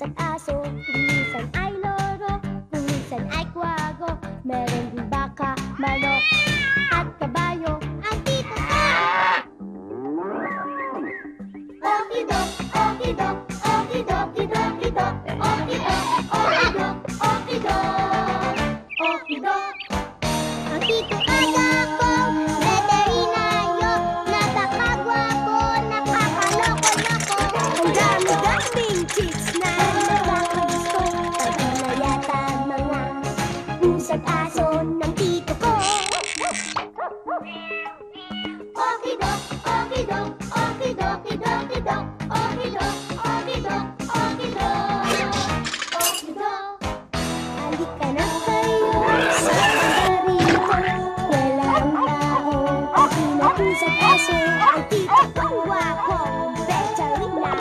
minsan aso, minsan ay loro, minsan ay kwago, meron din baka, manok, at kabayo, ang tita ko. Okidok, okidok, okidok, okidok, okidok, okidok, okidok, okidok, ang tito Aga ko. Kids na nakakagusto, pagin na yata mga pusat aso ng tito ko. Okidok, okidok, okidok, okidok, okidok, okidok, okidok, okidok, okidok. Halika na kayo sa margarita, walang tao, pagin na pusat aso ang tito ko. Wako, veterin na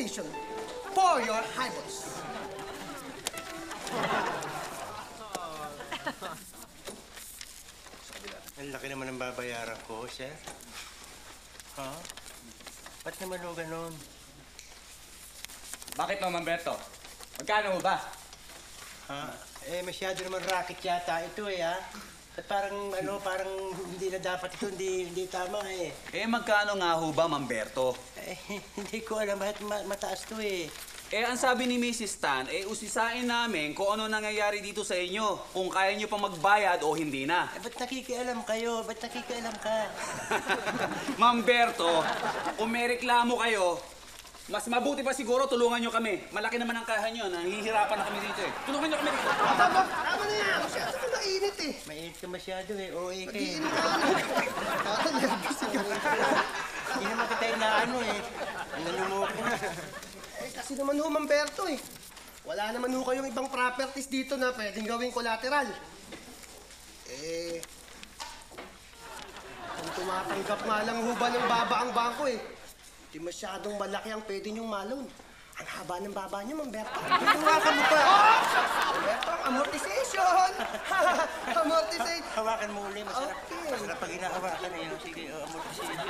yo, for your hybrids. Ang laki naman ang babayaran ko, sir. Huh? Ba't naman o ganon? Bakit naman, Berto? Magkano mo ba? Huh? Eh, masyado naman racket yata ito eh, ha? At parang, ano, parang hindi na dapat ito, hindi tama eh. Eh, magkano nga ho ba, Mamberto? Eh, hindi ko alam, bakit mataas ito eh. Eh, ang sabi ni Mrs. Tan, eh, usisain namin kung ano nangyayari dito sa inyo. Kung kaya nyo pang magbayad o hindi na. Eh, ba't nakikialam kayo? Ba't nakikialam ka? Mamberto, kung may reklamo kayo, mas mabuti pa siguro tulungan nyo kami. Malaki naman ang kahan nyo, nanghihirapan na kami dito eh. Tulungan nyo kami dito. Tama, tama na yan! Masyado ka mainit eh. Mainit ka masyado eh, oo eh. Mag-iinit ka ano eh. Baka nervous ka. Hindi naman kita inaano eh. Ang nalumok na. Eh kasi naman ho, Mamberto eh. Wala naman ho kayong ibang properties dito na pwedeng gawing collateral. Eh, kung tumatanggap nga lang ho ba ng baba ang bangko eh. Di masyadong malaki ang pwede niyong malon. Ang haba ng baba niyo, Mamberto. Hawakan mo pa. Mamberto, amortization! Amortization! Hawakan mo ulit. Masarap. Okay. Masarap pag hinahawakan eh. Sige, amortization.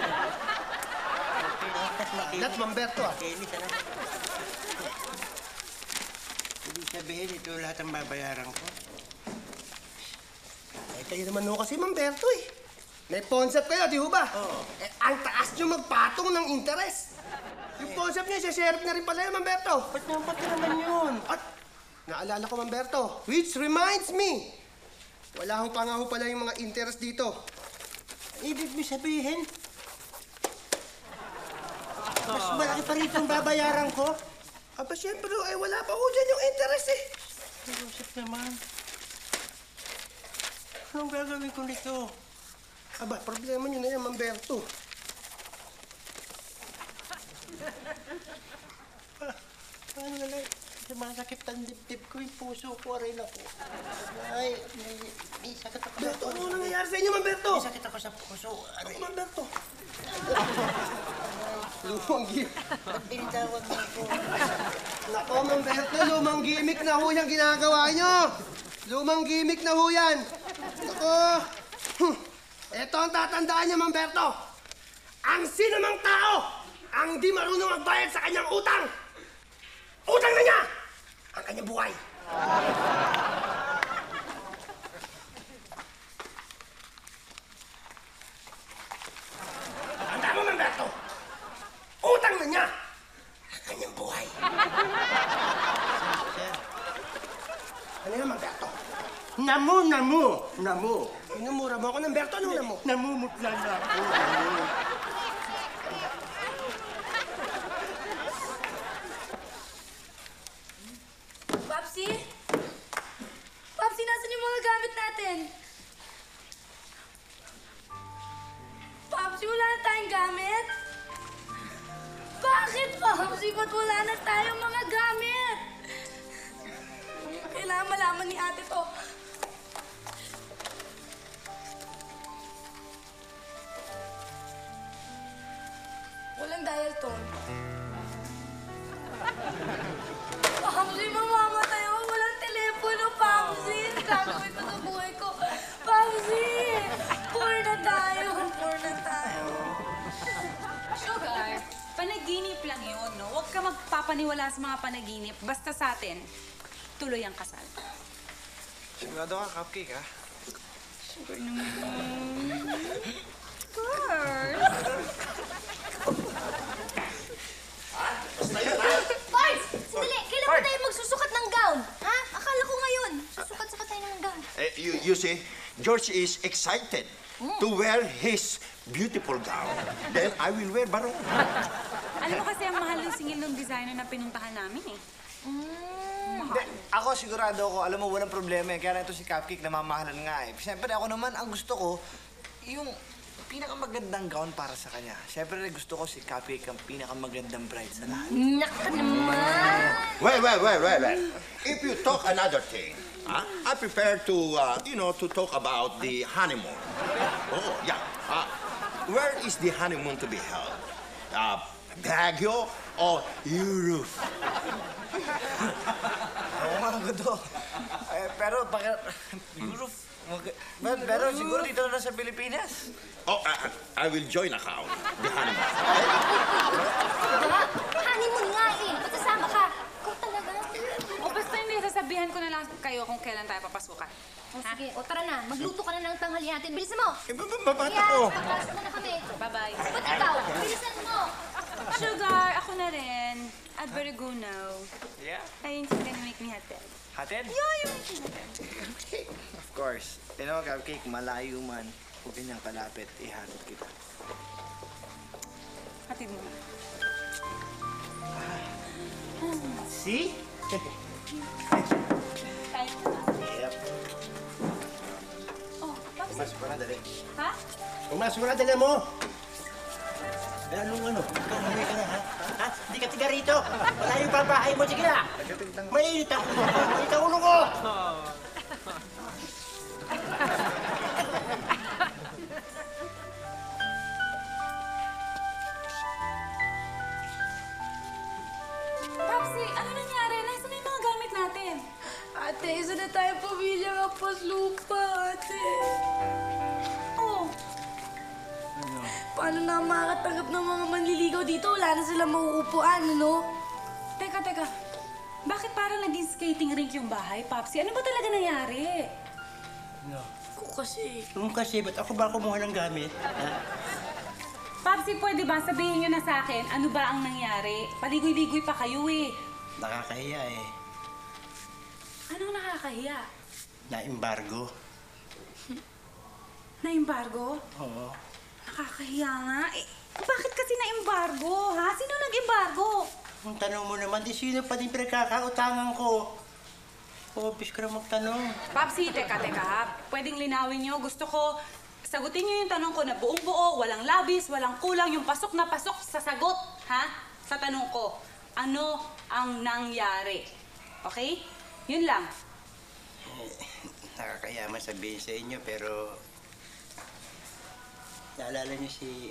That's Mamberto ah. Okay, nita na. Hindi sabihin, ito lahat ang babayaran ko. Kayo naman ho kasi, Ma'am Berto eh. May concept kayo, di ho ba? Oo. Eh, ang taas nyo magpatong ng interest. Yung concept nyo, isa-share na rin pala yun, Ma'am Berto. Ba't naman ka naman yun? At naalala ko, Ma'am Berto, which reminds me, wala ho pa nga ho pala yung mga interest dito. Ibig mo sabihin? Mas malaki pa rito ang babayaran ko? Aba, siyempre ho, ay wala pa ho dyan yung interest eh. Concept naman. Anong gagawin ko nito? Aba, problema nyo na yan, Ma'am Berto. Paano nga lang? Masakit ang dibdib ko, yung puso ko, aray na po. Ay, may sakit ako sa puso. Ano nangyayari sa inyo, Ma'am Berto? May sakit ako sa puso, aray. Ma'am Berto. Lumang gimmick. Ba't binitawag na po? Nako, Ma'am Berto, lumang gimmick na ho yung ginagawa nyo. Lumang gimmick na ho yan. Nako. Ito ang tatandaan niya, Ma'am Berto. Ang sinamang tao ang di marunong magbayad sa kanyang utang, utang na niya! Ang kanyang buhay. Tanda mo, Manberto. Utang na niya! Ang kanyang buhay. Ano yan, Manberto? Namu, namu, namu. Inumura mo ako, Manberto. Anong namu? Namumutla na ako. Popsi? Popsi, nasan yung mga gamit natin? Popsi, wala na tayong gamit? Bakit, Popsi? Ba't wala na tayong mga gamit? Kailangan malaman ni ate to. Walang dial tone. Popsi, mamamatay ako. Walang telepono, Popsi. Gagawin ko sa buhay ko. Popsi! Poor na tayo. Poor na tayo. Sugar, panaginip lang yun, no? Huwag ka magpapaniwala sa mga panaginip. Basta sa atin, tuloy ang kasal. Sigurado ka, cupcake, ha? Sugar naman. Of course. Ha? Basta yun, ha? Boys! Sandali! Kailan ba tayo magsusukat ng gown? Ha? Akala ko ngayon. Susukat-sukat tayo ng gown. You see, George is excited to wear his beautiful gown. Then I will wear barong. Alam mo kasi ang mahal ng singil ng designer na pinuntahan namin eh. Ako sigurado ako, alam mo, walang problema eh. Kaya na ito si Cupcake namamahalan nga eh. Siyempre ako naman, ang gusto ko, yung pinakamagandang gown para sa kanya. Siyempre, gusto ko si Cupcake ang pinakamagandang bride sa lahat. Naka naman! Wait. If you talk another thing, I prepare to, you know, to talk about the honeymoon. Oh, yeah. Where is the honeymoon to be held? Baguio or Europe? Oo nga, gusto. Pero baka... Europe. Pero siguro dito na sa Pilipinas. Oh, I will join account. The honeymoon. Honeymoon nga eh. Pagsasama ka. Ikaw talaga. O basta hindi, sasabihan ko na lang kayo kung kailan tayo papasukan. Sige, o tara na. Magluto ka na ng tanghali natin. Bilisan mo! Babata ko! Kaya, magkasama na kami. Bye-bye. Ba't ikaw? Bilisan mo! Sugar, ako na rin. At very good now. Yeah? Ayun, she's gonna make me hated. Hated? Yeah, you make me hated. Of course. You know, Cupcake, malayo man, huwag niyang kalapit, ihatid kita. Hatid mo na. See? Thank you. Yep. Oh, Popsi. Umasok ka na, dali. Ha? Umasok ka na, dali mo! Anong ano? Hindi ka na, ha? Ha? Hindi ka tiga rito! Wala yung babae mo! Sige na! Mainit ako! Mainit ang ulo ko! Popsi, ano nangyari? Nasa na yung mga gamit natin? Ate, isa na tayo pamilya magpaslupa, ate. Paano na makakatanggap ng mga manliligaw dito? Wala na silang mauupuan, ano? Teka. Bakit parang naging skating rink yung bahay, Popsi? Ano ba talaga nangyari? No. Ako kasi. Kasi? Ba't ako ba kumuha ng gamit? Papsi, pwede ba sabihin nyo na sa akin ano ba ang nangyari? Paligoy-ligoy pa kayo eh. Nakakahiya eh. Anong nakakahiya? Na-embargo. Na-embargo? Oo. Nakakahiya nga eh. Bakit kasi na-embargo, ha? Sino nag-embargo? Ang tanong mo naman, di sino pa din pinagkakautangan ko. Obis ka na magtanong. Papsi, teka ha. Pwedeng linawin nyo. Gusto ko sagutin nyo yung tanong ko na buong-buo, walang labis, walang kulang, yung pasok na pasok sa sagot, ha? Sa tanong ko. Ano ang nangyari? Okay? Yun lang. Nakakayaman sabihin sa inyo, pero naalala niyo si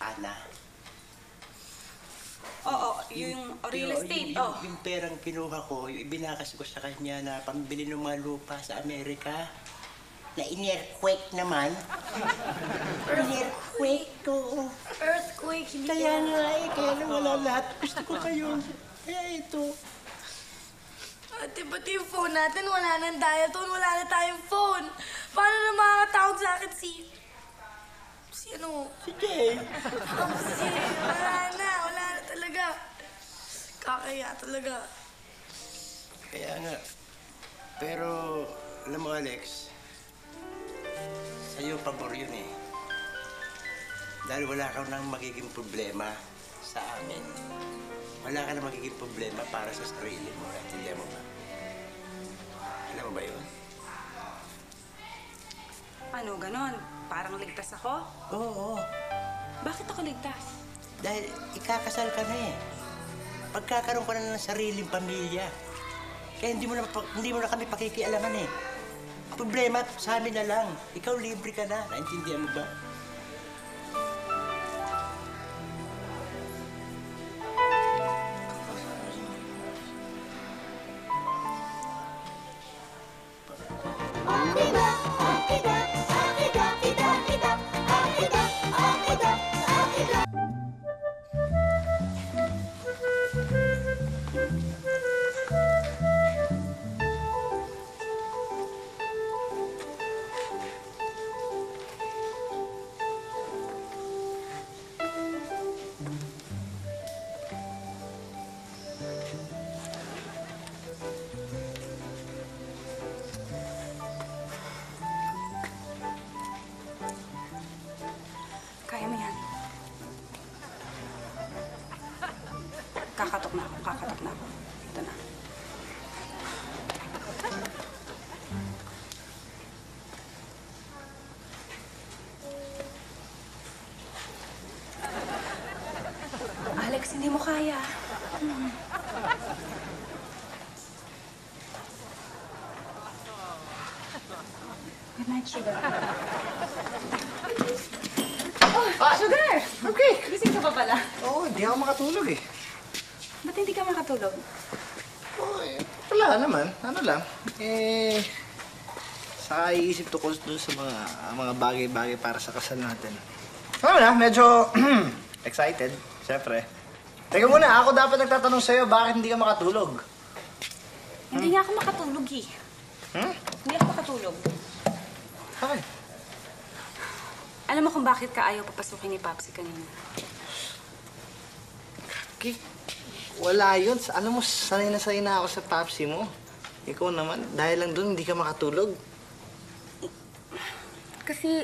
Ana? Oo, yung real estate, Yung perang kinuha ko, yung ibinakas ko sa kanya na pambili ng mga lupa sa Amerika. Na in-earthquake naman. In-earthquake, oo. Earthquake, hindi kaya nga eh, kaya na wala lahat. Gusto ko kayo. Kaya ito. Ate, ba't yung phone natin? Wala nang dial tone, wala na tayong phone. Paano na makakatawag sa akin si ano? Si Jay. Wala na talaga. Kakaya talaga. Kaya nga. Pero, alam mo, Alex, sa'yo pabor yun eh. Dahil wala ka nang magiging problema sa amin. Wala ka nang magiging problema para sa sarili mo. Hindi mo ba? Alam mo ba yun? Ano, ganon? Parang ligtas ako? Oo. Bakit ako ligtas? Dahil ikakasal ka na eh. Pagkakaroon ko na ng sariling pamilya. Kaya hindi mo na kami pakikialaman eh. Problema sa amin na lang. Ikaw libre ka na. Naintindihan mo ba? Kakatok na ako. Ito na. Alex, hindi mo kaya. Good night, sugar. Oh, sugar! Okay. Gising ka pa pala. Oo, hindi ako makatulog eh. Ba't hindi ka makatulog? Oh, wala naman. Ano lang. Saka iisip to ko doon sa mga bagay-bagay para sa kasal natin. Ano na, medyo excited. Siyempre. Teka muna, ako dapat nagtatanong sa'yo bakit hindi ka makatulog. Hindi nga ako makatulog eh. Hindi ako makatulog. Bakit? Alam mo kung bakit ka ayaw papasukin ni Papsi kanina? Okay. Wala yun. Alam mo, sanay na ako sa Papsi mo. Ikaw naman, dahil lang doon, hindi ka makatulog. Kasi,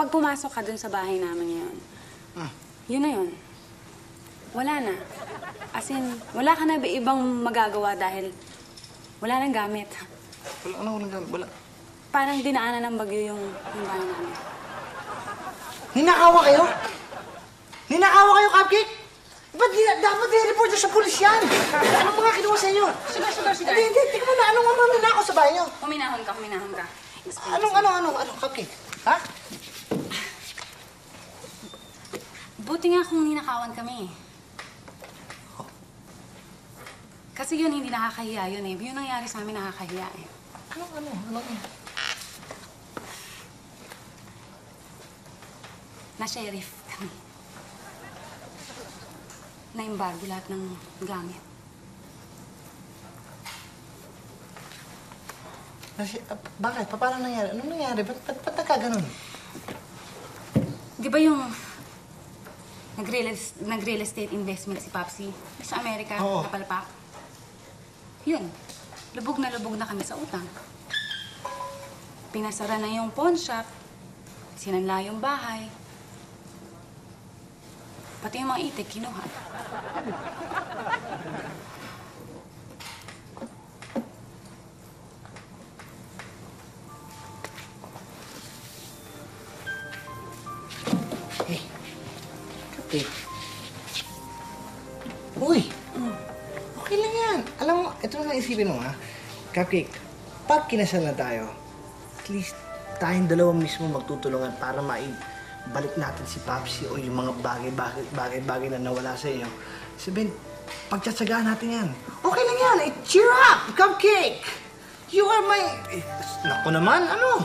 pag pumasok ka doon sa bahay namin ngayon, yun na yun. Wala na. As in, wala ka na ibang magagawa dahil wala nang gamit. Wala. Parang dinaanan ng bagyo yung bahay namin. Ninakawa kayo? Ninakawa kayo, Cupcake? Ba't dapat nireport nyo sa pulis yan? Anong mga kinuha sa inyo? Sugar. Hindi, tingnan mo na. Anong umano na ako sa bahay nyo? Huminahon ka. Anong, Cupcake? Ha? Buti nga kung ninakawan kami. Oh. Kasi yun, hindi nakakahiya yun eh. Yun nangyari sa amin, nakakahiya eh. Anong? Na-sheriff kami. Na-embargo lahat ng gamit. Bakit? Paano nangyari? Anong nangyari? Ba't nagkaganon? Di ba yung nag-real estate investment si Popsi sa Amerika, napalpak? Yun. Lubog na kami sa utang. Pinasara na yung pawn shop, sinanla yung bahay, pati yung mga itik, kinuha. Eh. Uy! Okay lang yan. Alam mo, ito na naisipin mo, ha? Cupcake, pag kinasal na tayo, at least tayong dalawa mismo magtutulungan para maibalik natin si Popsi o yung mga bagay-bagay na nawala sa inyo. Sabihin, pagtsatsagaan natin yan. Okay lang yan! Eh, cheer up! Cupcake! You are my... Eh, naku naman, ano?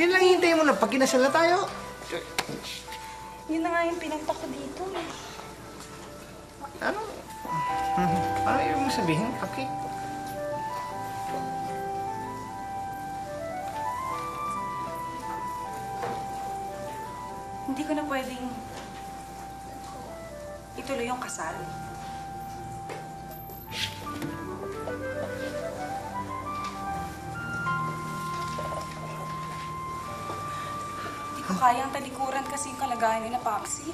Yan lang hintayin mo na. Pag kinasal na tayo, yun na nga yung pinagta ko dito. Ano? Ano ibig mong sabihin? Okay. Hindi ko na pwedeng ituloy yung kasal. Kayang talikuran kasi yung kalagayan ni na Popsi.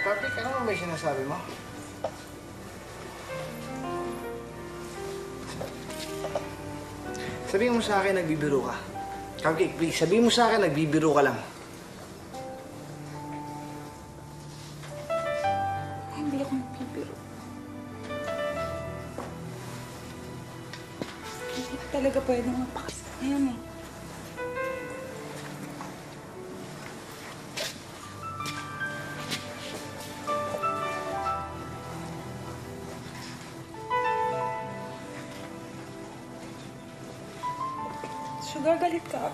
Patrick, ano ba yung sinasabi mo? Sabihin mo sa akin, nagbibiro ka. Cupcake, please. Sabihin mo sa akin, nagbibiro ka lang. Talaga pwedeng mapakasal na yan eh. Sugar, galit ka. Galit ako.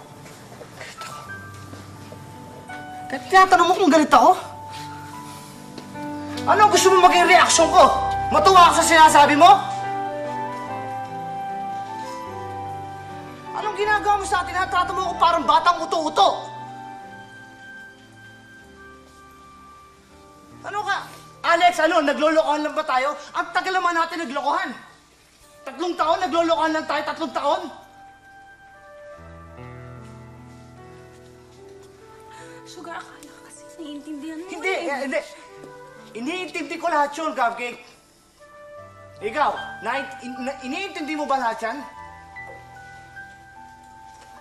Kahit tinatanong mo kung galit ako? Ano ang gusto mo maging reaksyon ko? Matuwa ako sa sinasabi mo? Ginagawa mo sa atin, natrato mo ako parang batang uto-uto. Ano ka? Alex, ano? Naglolokohan lang ba tayo? Ang tagal naman natin naglokohan. 3 taon, naglolokohan lang tayo, 3 taon. Sugar, akala ka kasi naiintindihan mo. Hindi, eh. Hindi. Iniintindi ko lahat yun, Cupcake. Ikaw, iniintindi mo ba lahat yan?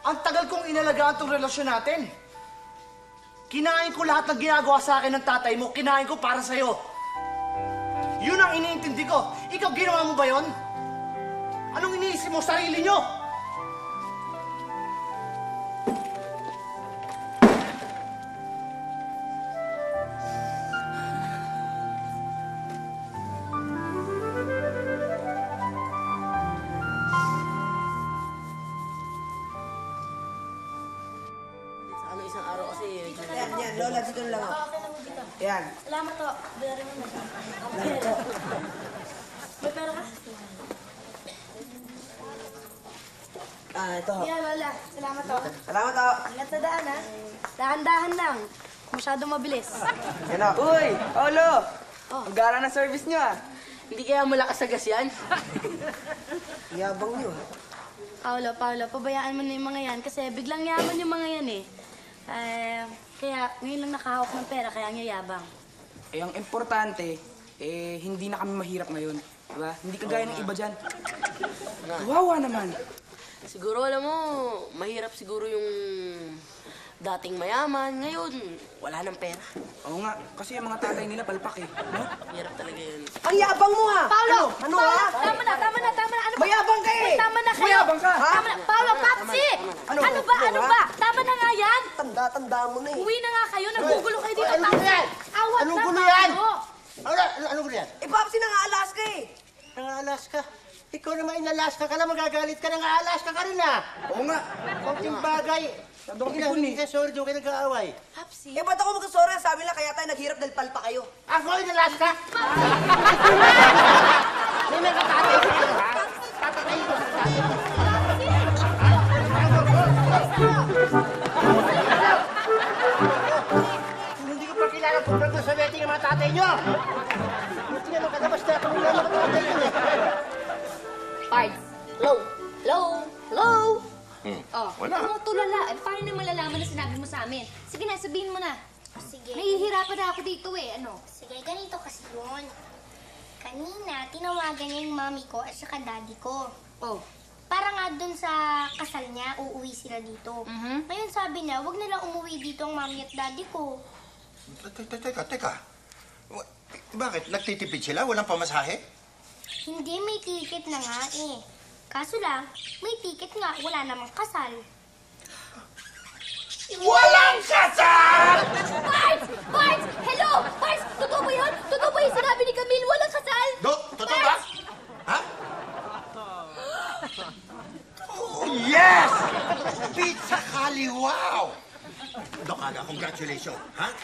Ang tagal kong inalagaan itong relasyon natin. Kinain ko lahat ng ginagawa sa akin ng tatay mo. Kinain ko para sa'yo. Yun ang iniintindi ko. Ikaw, ginawa mo ba yun? Anong iniisip mo sarili nyo? Lola, dito lang ako. Okay lang mo dito. Yan. Salamat to. Bayarin mo na. Salamat to. May pera ka? Ito. Yan, Lola. Salamat to. Salamat to. Ingat sa daan, ha? Dahan-dahan lang. Masyado mabilis. Yan o. Uy! Olo! Ang gara na service nyo, ha? Hindi kaya malakas sa gas yan? Yabang nyo, ha? Paolo, pabayaan mo na yung mga yan kasi biglang yaman yung mga yan, eh. Kaya ngayon lang nakahawak ng pera, kaya ang yayabang. Eh, ang importante, eh, hindi na kami mahirap ngayon. Diba? Hindi kagaya ng iba dyan. Wawa naman. Siguro, alam mo, mahirap siguro yung dating mayaman. Ngayon, wala ng pera. Oo nga, kasi yung mga tatay nila palpak eh. No? Mahirap talaga yun. Ang yabang mo ha! Paolo! Ano ha? Tama na! Ano ba? Mayabang ka eh! Tama na kayo! Mayabang ka! Ha? Tama na! Paolo, Popsi! Ano ba? Tama na nga yan! Tanda mo na eh. Uwi na nga kayo, nagugulo kayo dito. Anong gulo yan? Awat na ba ako? Anong gulo yan? Eh, Popsi, nang-aalas ka eh. Nang-aalas ka? Ikaw naman inalaska ka na, magagalit ka na nga, alaska ka rin ah. Oo nga. Kunting bagay. Doon ka na, sorry, doon ka nag-aaway. Hapsi. Eh, ba't ako magkasorry? Sabi lang, kaya tayo naghirap dahil palpa kayo. Ako inalaska? May mga tatay ko kayo ha? Tatay ko sa tatay ko. Hindi ko pa kilala kung pag sa wedding ang mga tatay nyo. Hindi naman ka na, basta pangulang mga tatay nyo eh. Pards. Hello? Hello? Hello? Oh, wala. Huwag tulalaan. Paano na malalaman na sinabi mo sa amin? Sige na, sabihin mo na. Oh, sige. Nahihirapan na ako dito eh. Ano? Sige, ganito kasi yun. Kanina, tinawagan niya yung mami ko at saka daddy ko. Oh. Para nga dun sa kasal niya, uuwi sila dito. Ngayon sabi niya, huwag nilang umuwi dito ang mami at daddy ko. Teka. Bakit? Nagtitipid sila? Walang pamasahe? Hindi, may ticket na nga eh. Kaso lang, may ticket nga, wala namang kasal. Walang kasal! Parts! Hello! Parts! Totoo ba yun? Totoo ba yung sinabi ni Camille? Walang kasal! Totoo ba? Ha? Oh, yes! Pizza kaliwaw! Doc Aga, congratulations, ha?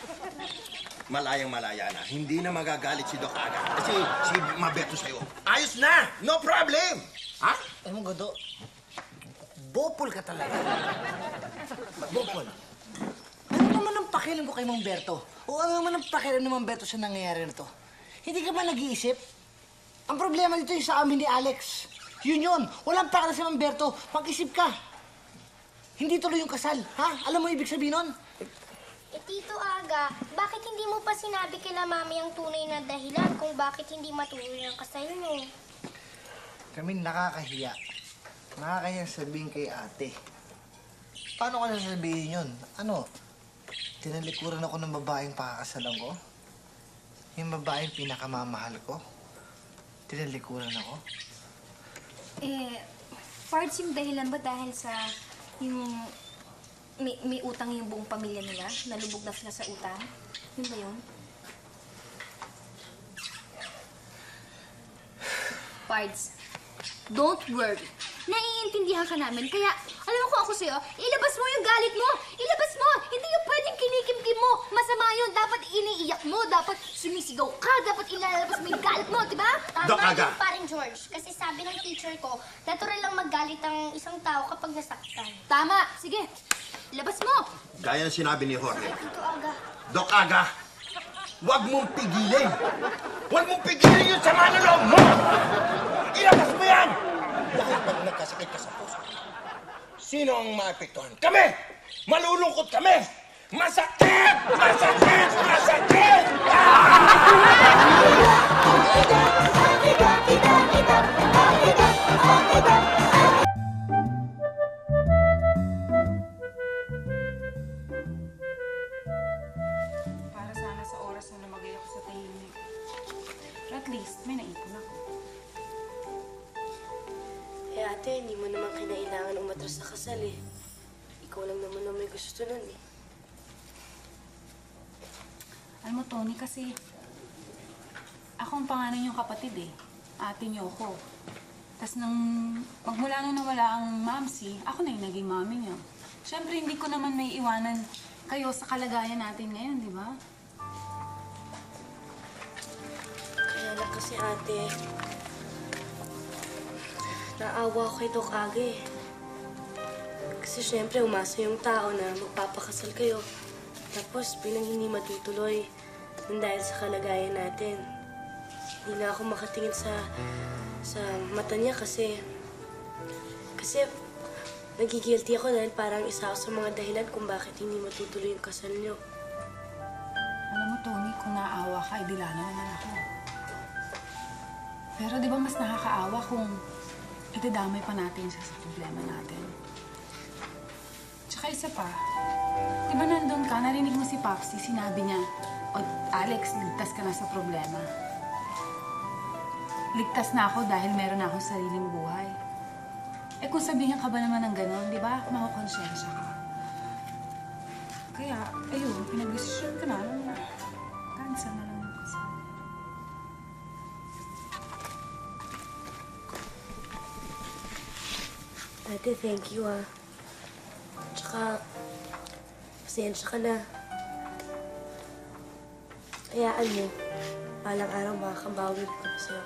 Malayang-malaya na. Hindi na magagalit si Doc Aga. Kasi si Mabeto sa'yo. Ayos na! No problem! Ha? Ay mong godo, bopol ka talaga. Bopol. Ano naman ang pakialam ko kay Mamberto? O ano naman ang pakialam ng Mamberto sa nangyayari na to? Hindi ka ba nag-iisip? Ang problema dito yung sa amin ni Alex. Yun yun. Walang pakialam sa Mamberto. Mag-isip ka. Hindi tuloy yung kasal, ha? Alam mo ibig sabihin nun? Eh, Tito Aga, bakit hindi mo pa sinabi kila Mami ang tunay na dahilan kung bakit hindi matuloy ang kasal mo? Kami nakakahiya. Nakakahiya sabihin kay ate. Paano ko nasasabihin yun? Ano? Tinalikuran ako ng babaeng pakakasalan ko? Yung babaeng pinakamamahal ko? Tinalikuran ako? Eh, parts yung dahilan ba dahil sa yung... May utang yung buong pamilya nila? Nalubog na sila sa utang? Yun ba yun? Pards, don't worry. Naiintindihan ka namin, kaya alam mo kung ako sa'yo, ilabas mo yung galit mo! Ilabas mo! Hindi yung pwedeng kinikimkim mo! Masama yun! Dapat iniiyak mo! Dapat sumisigaw ka! Dapat ilalabas mo yung galit mo! Diba? Tama yung paring George. Kasi sabi ng teacher ko, natural lang maggalit ang isang tao kapag nasaktan. Tama! Sige! Labas mo! Gaya ng sinabi ni Jorge. Dito, Aga. Doc Aga, huwag mong pigilin! Huwag mong pigilin yung sama ng loob mo! Ilabas mo yan! Dahil pag nagkasakit ka sa puso, sino ang maapektuhan? Kami! Malulungkot kami! Masakit! Masakit! Masakit! At least, may naipon ako. Eh ate, hindi mo naman kinailangan umatras sa kasal eh. Ikaw lang naman na may gusto nun eh. Alam mo, Tony, kasi ako ang panganay niyong kapatid eh. Ate niyo ako. Tapos nang pagmula nung nawala ang mamsi, ako na yung naging mami niyo. Siyempre, hindi ko naman may iwanan kayo sa kalagayan natin ngayon, di ba? Kasi ate, naawa ko kay Doc Aga eh. Kasi siyempre umasa yung tao na magpapakasal kayo. Tapos bilang hindi matutuloy dahil sa kalagayan natin. Hindi na ako makatingin sa mata niya kasi nagigilty ako dahil parang isa ako sa mga dahilan kung bakit hindi matutuloy yung kasal niyo. Alam mo, Tony, kung naawa ka, idilalaw na ako. Pero di ba mas nakakaawa kung itidamay pa natin siya sa problema natin? Tsaka isa pa, di ba nandun ka, narinig mo si Popsy, sinabi niya, o Alex, ligtas ka na sa problema. Ligtas na ako dahil meron na akong sariling buhay. Eh kung sabihin ka ba naman ng ganun, di ba, makakonsensya ka. Kaya, ayun, pinag-desisyon ka na, cancel na lang. Ate, thank you ah. Tsaka, pasensya ka na. Hayaan mo. Palang araw makakabawi ko sa'yo.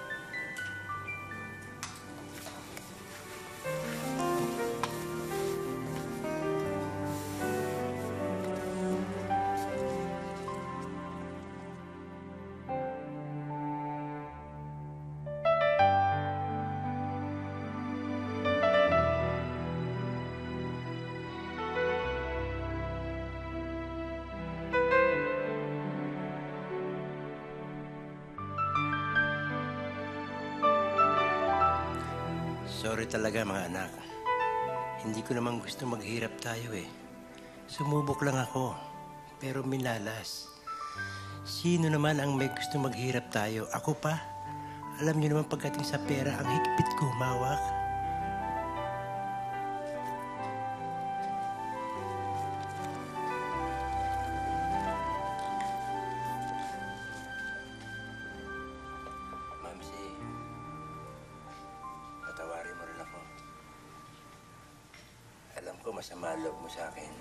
Sorry talaga, mga anak. Hindi ko naman gusto maghirap tayo eh. Sumubok lang ako, pero minalas. Sino naman ang may gusto maghirap tayo? Ako pa? Alam niyo naman pagdating sa pera, ang higpit ko humawak. Masama ang loob mo sa akin. Ate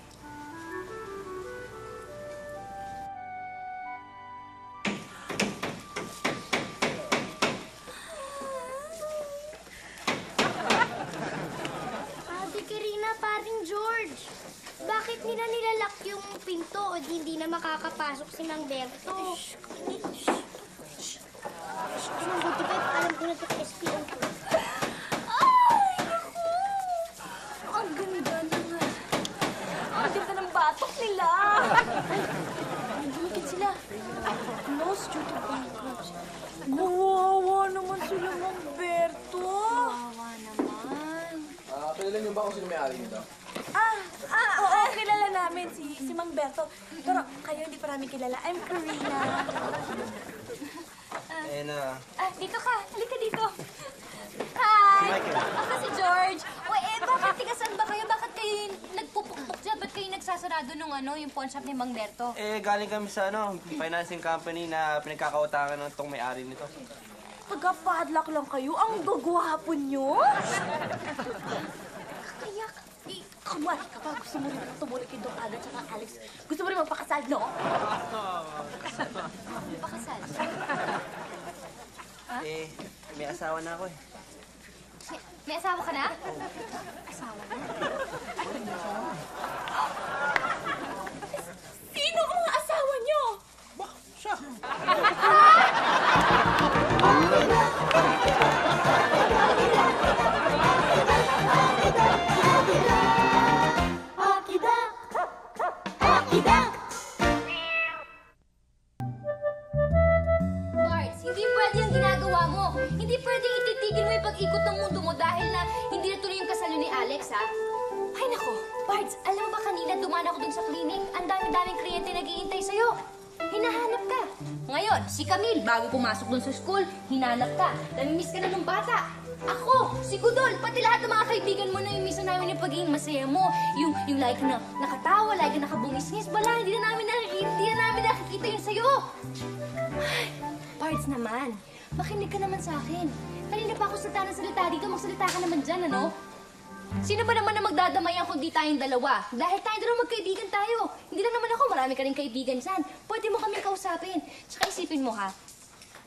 Karina, paring George, bakit nila nilalak yung pinto o hindi na makakapasok si Mang Berto? Mang Buti pa, alam ko na ito ka SPO ko. Patok nila! Ay, dumikit sila. Nose due to bankruptcy. Gawawa naman sila, Mang Berto. Gawawa naman. Kilala niyo ba kung sino may-ari nito? Oo, kilala namin si Mang Berto. Pero kayo hindi pa namin kilala. I'm Karina. Ena. Dito ka. Halika dito. Hi! Ako si George. Uy, bakit tigasan ba kayo? Bakit kayo nagpupukpuk dyan? Ba't kayo nagsasarado nung yung pawn shop ni Mang Berto? Eh, galing kami sa financing company na pinagkakautakan ng itong may-ari nito. Taga-padlock lang kayo? Ang gagwapo nyo? Kakayak. Eh, kamari ka ba? Gusto mo rin tumuloy kay Dong Aga tsaka Alex? Gusto mo rin magpakasal, no? Magpakasal? Eh, may asawa na ako eh. May asawa ka na? Asawa na? Sino ang mga asawa niyo? Bah, siya. Akidak! Akidak! Lars, hindi pwede ang ginagawa mo. Hindi pwede ititigil mo yung pag-ikot ng mundo mo dahil na hindi natuloy yung kasal ni Alex, ha? Ay, nako. Bards, alam mo ba kanila dumaan ako dun sa clinic? Ang dami-daming kliyente nag-iintay sa'yo. Hinahanap ka. Ngayon, si Camille, bago pumasok dun sa school, hinanap ka. Namimiss ka na nung bata. Ako, si Gudol, pati lahat ng mga kaibigan mo na namimiss na namin yung pagiging masaya mo. Yung like na nakatawa, like na nakabungis-ngis. Wala, hindi na namin nakikita yun sa'yo. Ay, Bards naman. Makinig ka naman sa akin. Kanina pa ako salita ng salita. Dito, magsalita ka naman dyan, ano? Sino ba naman na magdadamayan kung di tayong dalawa? Dahil tayong dalawa magkaibigan tayo. Hindi lang naman ako, marami ka rin kaibigan dyan. Pwede mo kaming kausapin. Tsaka isipin mo, ha?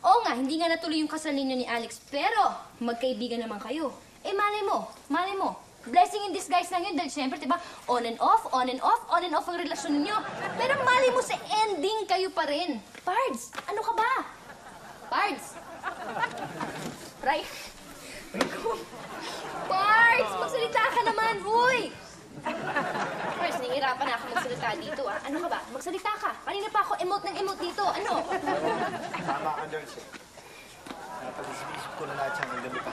Oo nga, hindi nga natuloy yung kasal ninyo ni Alex, pero magkaibigan naman kayo. Eh, malay mo. Blessing in disguise lang yun dahil syempre, diba, on and off ang relasyon ninyo. Pero malay mo sa ending kayo pa rin. Pards, ano ka ba? Pards! Right? Pards! Magsalita ka naman! Uy! Pards, nangihirapan na ako magsalita dito, ah. Ano ka ba? Magsalita ka! Kanina pa ako emote ng emote dito. Ano? Tama ka, George. Napag-isip ko na lahat siya ng gabi pa.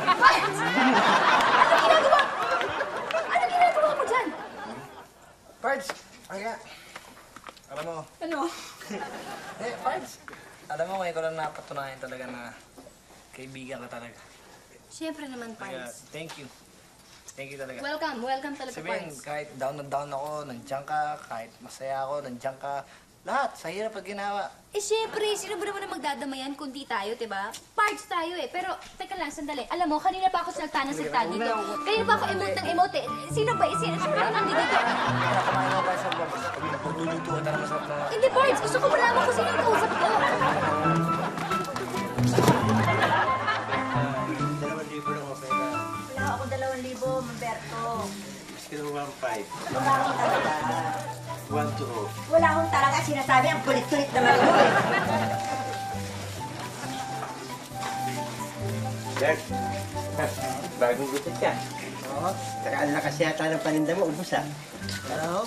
Pards! Ano ginagawa mo dyan? Pards! Kaya... Alam mo... Ano? Eh, Pards, alam mo, ngayon ko lang napatunayan talaga na kaibigan ka talaga. Siyempre naman, Pards. Thank you. Thank you talaga. Welcome talaga, Pards. Sabihin, kahit down na down ako, nandiyan ka. Kahit masaya ako, nandiyan ka. Lahat, sa hirap at ginawa. Eh, syempre, sino ba naman ang magdadamayan kundi tayo, diba? Parts tayo eh, pero teka lang, sandali. Alam mo, kanina pa ako salta ng salta dito. Kanina pa ako emote ng emote eh. Sino ba? Sino ba nandito dito? Para kumain mo ba sa parts? Pagdulutuan na naman sa parts. Hindi, parts. Gusto ko malaman kung sino yung kausap ko. $2,000 na ako pera. Wala ako $2,000, Humberto. Kino 1,500. Wala akong talaga. 1,200. Wala akong talaga. Sinasabi ang kulit-kulit naman ko. Jack, bagong gutot ka. Oo. Saan na kasi yata ng paninda mo, ubos ah. Oo,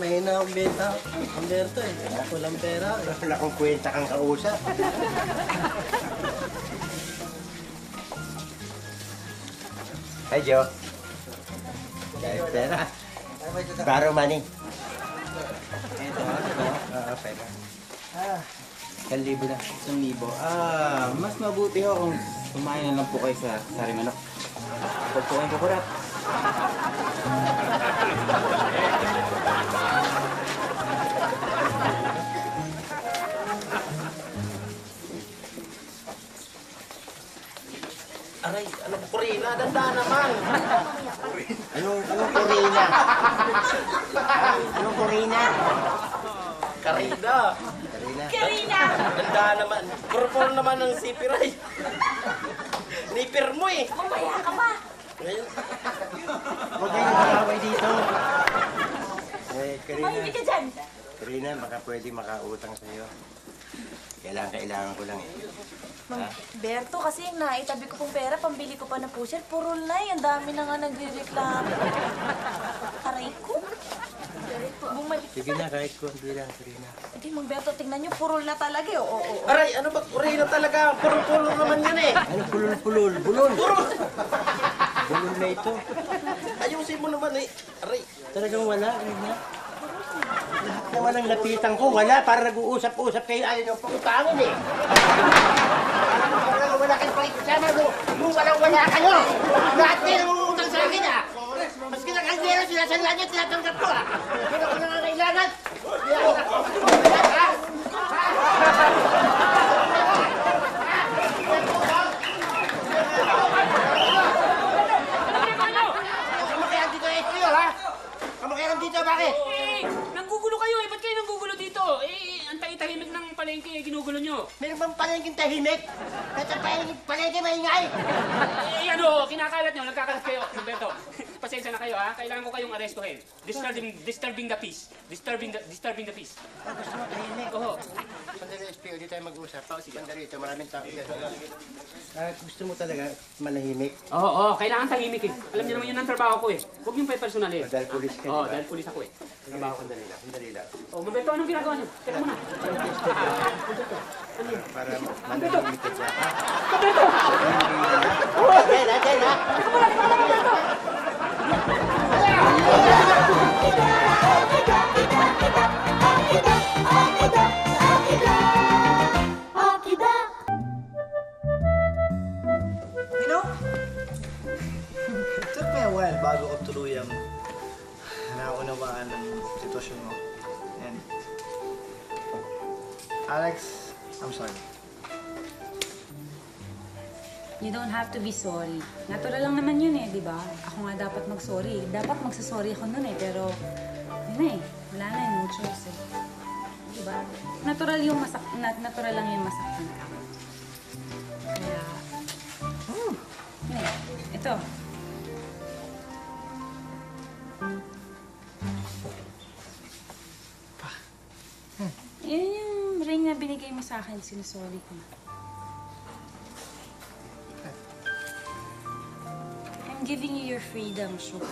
may hina akong beta. Humberto eh. Walang pera. Wala akong kwenta kang kausap. Hi, Joe. Kaya pera. Borrow money. Ito. Pera. 1,000 na. 1,000. Mas mabuti ho kung kumain na lang po kayo sa sari manok. Huwag po kayong kukurap. Aray, anong kurina? Dandaan naman! Anong kurina? Anong kurina? Karina! Karina! Dandaan naman! Kurpon naman ang sipiray! Nipir mo eh! Mamaya ka pa! Huwag kayo nakakaway dito! Eh, Karina! Mahimik ka dyan! Karina, baka pwede makautang sa'yo. Kailangan ko lang eh. Berto, kasi yung naitabi ko pong pera, pambili ko pa ng pusher, puro lay. Ang dami na nga nagre-reklamo. Aray ko. Bumalik. Sige na, kahit kundi lang, Corina. Hindi, Mang Berto, tingnan niyo, purol na talaga eh. Oo. Aray, ano ba? Corina talaga. Purol-purol naman yan eh. Ano pulol-pulol? Bulol. Purol! Bulol na ito. Ayusin mo naman eh. Aray. Talagang wala, Corina. Lahat naman ang lapitan ko, wala. Para nag-uusap-usap kayo. Ayaw niyo, pangutangin eh. Wala kayo pakikasama ko. Kung walang-wala kayo, lahat kayo nangungutang sa akin ah. Maski ng anggero, sinasalaan niyo, tinatanggap ko ah. Kaya ko nangangailangan. Kamakayan dito eh kayo ha? Kamakayan dito, bakit? Nanggugulo kayo eh. Ba't kayo nanggugulo dito? Eh, ang tahimik ng palengke eh, ginugulo nyo. Meron bang palengking tahimik? At ang palengke maingay. Eh, ano, kinakalat nyo. Nagkakalat kayo, Humberto. Pasensya na kayo, ha? Kailangan ko kayong arestuhin. Disturbing the peace. Disturbing the peace. Ah, gusto mo tahimik? Oo. Sandali, SPO, di tayo mag-uusap. Sandali, ito, maraming tao. Gusto mo talaga malahimik? Oo, kailangan tahimik eh. Alam nyo naman yun ang trabaho ko eh. Huwag yung personal eh. Dahil pulis ka, diba? Dahil pulis ako eh. Trabaho ko. Sandali lang. Oh, Humberto, anong ginagawa nyo? Teka muna. Para manahimik ka siya. Humberto! Dahil ha? Humberto! You know, it took me a while bago ko tuluyang naunawaan ng sitwasyon mo. And Alex, I'm sorry. You don't have to be sorry. Natural lang naman yun eh, di ba? Ako nga dapat mag-sorry. Dapat magsasorry ako nun eh, pero yun na eh. Wala na yung no choice eh. Di ba? Natural lang yung masaktan ka. Kaya, yun eh. Ito. Yun yung ring na binigay mo sa akin, sinasorry ko na. I'm giving you your freedom, sugar.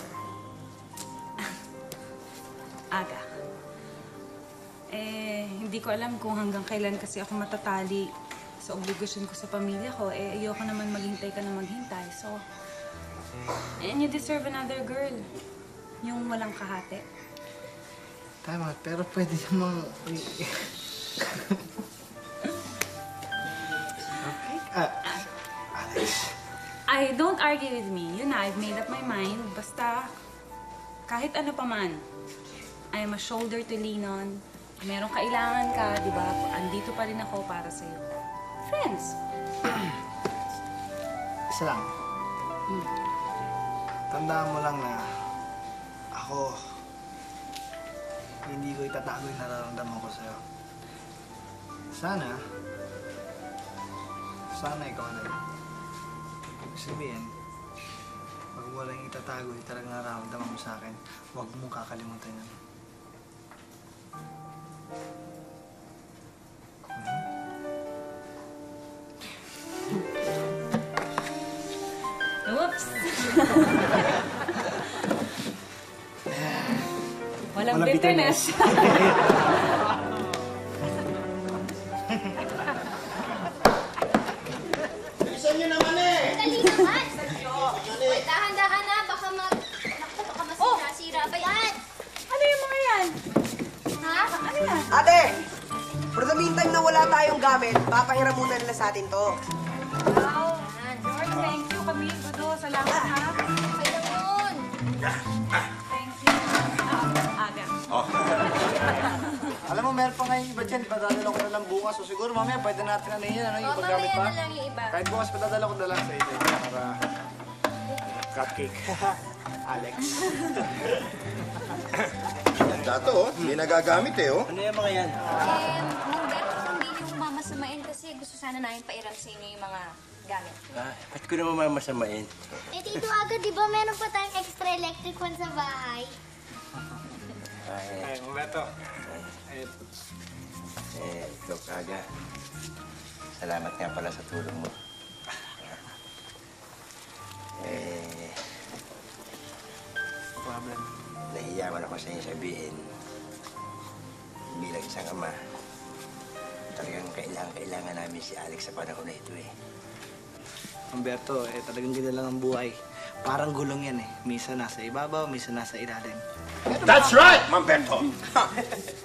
Aga. Eh, hindi ko alam kung hanggang kailan kasi ako matatali sa obligasyon ko sa pamilya ko. Eh, ayoko naman maghintay ka na maghintay. So, and you deserve another girl. Yung walang kahate. Tama, pero pwede namang... Okay. Alex. I don't argue with me. Yun na, I've made up my mind. Basta, kahit ano pa man, I'm a shoulder to lean on. merong kailangan ka, di ba? Andito pa rin ako para sa'yo. Friends! Isa lang. Tandaan mo lang na ako, hindi ko itatago yung nararamdaman ko sa'yo. Sana ikaw na yun. Ibig sabihin, pag walang itatago, yung talagang nararamdaman mo sa'kin, huwag mong kakalimutan yun. Oops! Walang bitterness. Bilisan nyo naman eh! Dali naman! Uy, dahan-dahan na! Baka masira pa yan! Ano yung mga yan? Ha? Ano yan? Ate! For the meantime na wala tayong gamit, papahiram muna nila sa atin to. Wow! George, thank you kami. Gudo, salamat ha. Kaya nun! Thank you. Aga. Alam mo, meron pa ngayon iba dyan. Padadala ko na lang bukas. So siguro mamaya pwede natin na niyan. Ano yung paggamit pa? Kahit bukas padadala ko na lang sa ito. Para cupcake. Alex. Ganda to, oh. Hindi nagagamit eh, oh. Ano yung mga yan? Hindi yung mamasamain kasi gusto sana namin pairam sa inyo yung mga gamit. Ba't ko naman mamasamain? Eh, Tito Aga, di ba meron pa tayong extra electric one sa bahay? Ay, Humberto. Eh, Doc Aga, salamat nga pala sa tulong mo. Eh, nahiyaman ako sa inyo sabihin, bilang isang ama, talagang kailangan namin si Alex sa panahon na ito eh. Humberto, eh, talagang ganda lang ang buhay. Parang gulong yan eh. Misa nasa ibabaw, misa nasa ilalim. That's right, Mamberto!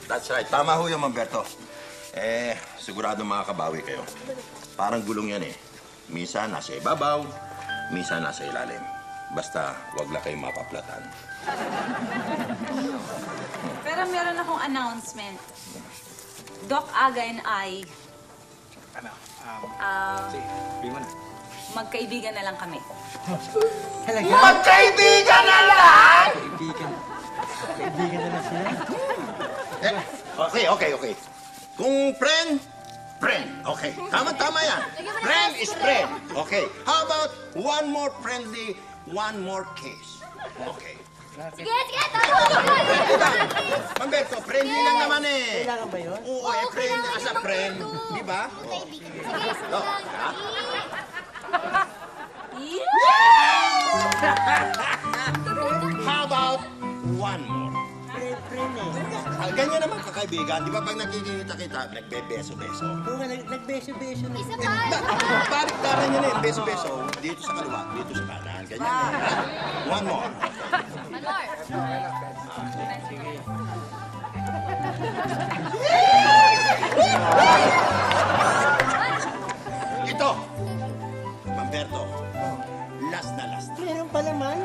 That's right. Tama ho yung Mamberto. Eh, sigurado makakabawi kayo. Parang gulong yan eh. Misa nasa ibabaw, misa nasa ilalim. Basta, wag lang kayong mapaplatan. Pero meron akong announcement. Doc Aga and I... Ano? Sige, mo na. Magkaibigan na lang kami. Talaga? Magkaibigan na lang! Magkaibigan. Kaibigan na lang sila. Eh, okay. Kung friend. Okay. Tama yan. Friend is friend. Okay. How about one more friendly, one more kiss? Okay. Sige. Mamberto, friendly lang naman eh. Kailangan ba yun? Oo, eh, friend as a friend. Di ba? Magkaibigan. How about one more? Ganyan naman kakaibigan, di ba pag nakikita-kita, nagbe-beso-beso. Oo, nagbe-beso-beso. Isa pa, Parang yun eh, beso-beso. Dito sa kaliwa, dito sa kanan. Ganyan. One more. Sige. Ito! Mamberto, last. Meron pa naman.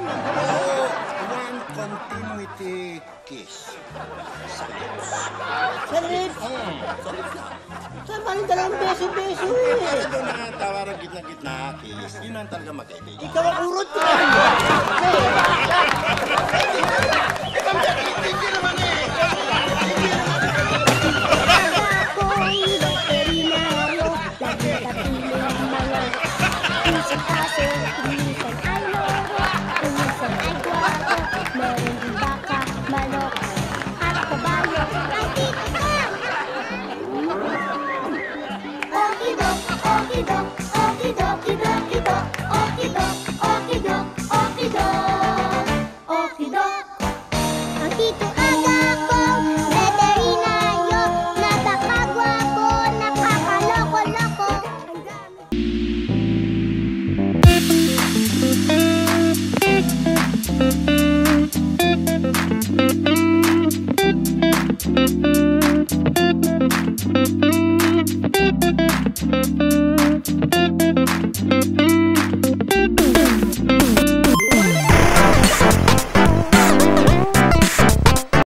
One continuity kiss. Sa lips. Sa lips lang. Tama rin talagang beso eh. Kaya doon na ang tawarang gitna-gitna kiss. Yun ang talaga magkaibigan. Ikaw ang urot ko. Hindi naman eh. Okie dokie.